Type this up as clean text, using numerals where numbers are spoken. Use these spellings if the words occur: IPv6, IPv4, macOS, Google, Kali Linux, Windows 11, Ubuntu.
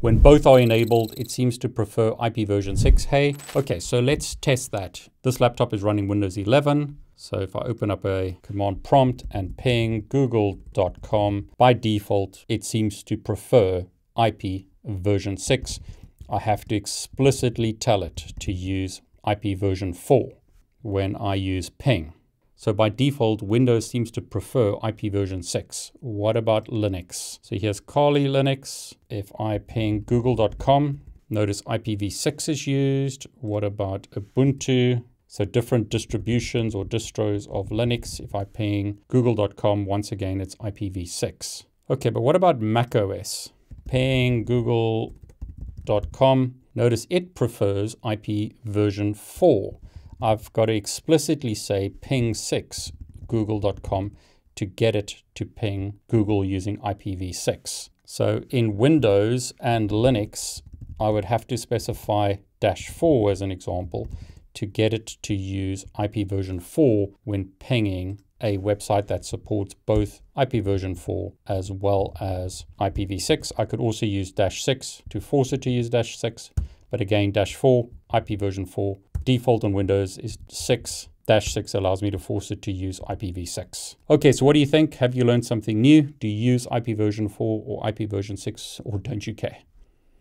When both are enabled, it seems to prefer IP version 6. Hey, okay, so let's test that. This laptop is running Windows 11. So if I open up a command prompt and ping google.com, by default, it seems to prefer IP version 6. I have to explicitly tell it to use IP version 4 when I use ping. So by default, Windows seems to prefer IP version 6. What about Linux? So here's Kali Linux. If I ping google.com, notice IPv6 is used. What about Ubuntu? So different distributions or distros of Linux. If I ping google.com, once again, it's IPv6. Okay, but what about macOS? Ping google.com, notice it prefers IP version 4. I've got to explicitly say ping 6 google.com to get it to ping Google using IPv6. So in Windows and Linux, I would have to specify -4 as an example to get it to use IP version 4 when pinging a website that supports both IP version 4 as well as IPv6. I could also use -6 to force it to use -6, but again, -4, IP version 4. Default on Windows is 6. -6 allows me to force it to use IPv6. Okay, so what do you think? Have you learned something new? Do you use IP version 4 or IP version 6, or don't you care?